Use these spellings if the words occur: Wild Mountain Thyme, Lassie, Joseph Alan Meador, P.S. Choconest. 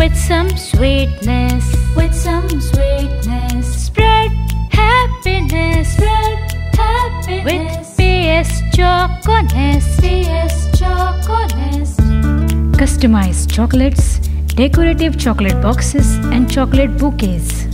with some sweetness, with some sweetness. Spread happiness, spread happiness with P.S. Choconest, P.S. Choconest. Customized chocolates, decorative chocolate boxes and chocolate bouquets.